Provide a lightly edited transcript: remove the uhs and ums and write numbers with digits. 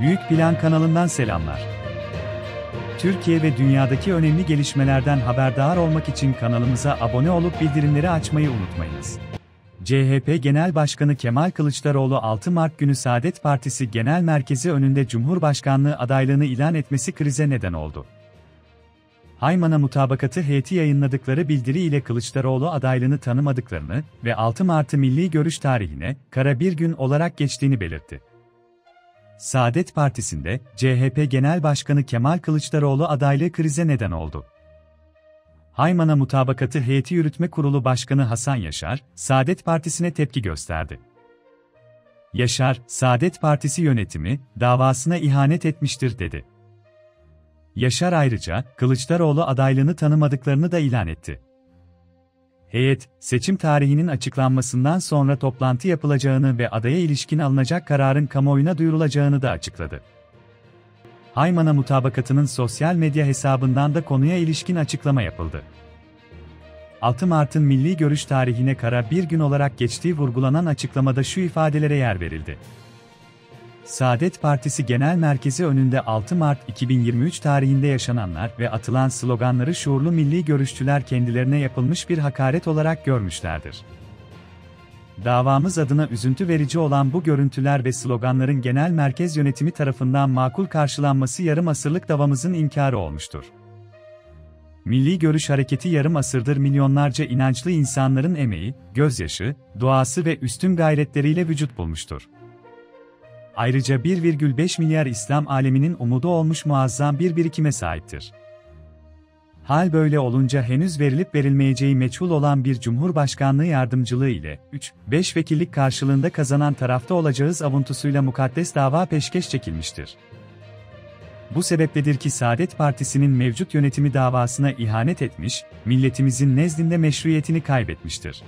Büyük Plan kanalından selamlar. Türkiye ve dünyadaki önemli gelişmelerden haberdar olmak için kanalımıza abone olup bildirimleri açmayı unutmayınız. CHP Genel Başkanı Kemal Kılıçdaroğlu 6 Mart günü Saadet Partisi Genel Merkezi önünde Cumhurbaşkanlığı adaylığını ilan etmesi krize neden oldu. Haymana Mutabakatı heyeti yayınladıkları bildiri ile Kılıçdaroğlu adaylığını tanımadıklarını ve 6 Mart'ı Milli Görüş tarihine kara bir gün olarak geçtiğini belirtti. Saadet Partisi'nde CHP Genel Başkanı Kemal Kılıçdaroğlu adaylığı krize neden oldu. Haymana Mutabakatı Heyeti Yürütme Kurulu Başkanı Hasan Yaşar, Saadet Partisi'ne tepki gösterdi. Yaşar, Saadet Partisi yönetimi, davasına ihanet etmiştir dedi. Yaşar ayrıca, Kılıçdaroğlu adaylığını tanımadıklarını da ilan etti. Heyet, seçim tarihinin açıklanmasından sonra toplantı yapılacağını ve adaya ilişkin alınacak kararın kamuoyuna duyurulacağını da açıkladı. Haymana Mutabakatı'nın sosyal medya hesabından da konuya ilişkin açıklama yapıldı. 6 Mart'ın Milli Görüş tarihine kara bir gün olarak geçtiği vurgulanan açıklamada şu ifadelere yer verildi. Saadet Partisi Genel Merkezi önünde 6 Mart 2023 tarihinde yaşananlar ve atılan sloganları şuurlu milli görüşçüler kendilerine yapılmış bir hakaret olarak görmüşlerdir. Davamız adına üzüntü verici olan bu görüntüler ve sloganların genel merkez yönetimi tarafından makul karşılanması yarım asırlık davamızın inkarı olmuştur. Milli Görüş Hareketi yarım asırdır milyonlarca inançlı insanların emeği, gözyaşı, duası ve üstün gayretleriyle vücut bulmuştur. Ayrıca 1,5 milyar İslam aleminin umudu olmuş muazzam bir birikime sahiptir. Hal böyle olunca henüz verilip verilmeyeceği meçhul olan bir Cumhurbaşkanlığı yardımcılığı ile 3-5 vekillik karşılığında kazanan tarafta olacağız avuntusuyla mukaddes dava peşkeş çekilmiştir. Bu sebepledir ki Saadet Partisi'nin mevcut yönetimi davasına ihanet etmiş, milletimizin nezdinde meşruiyetini kaybetmiştir.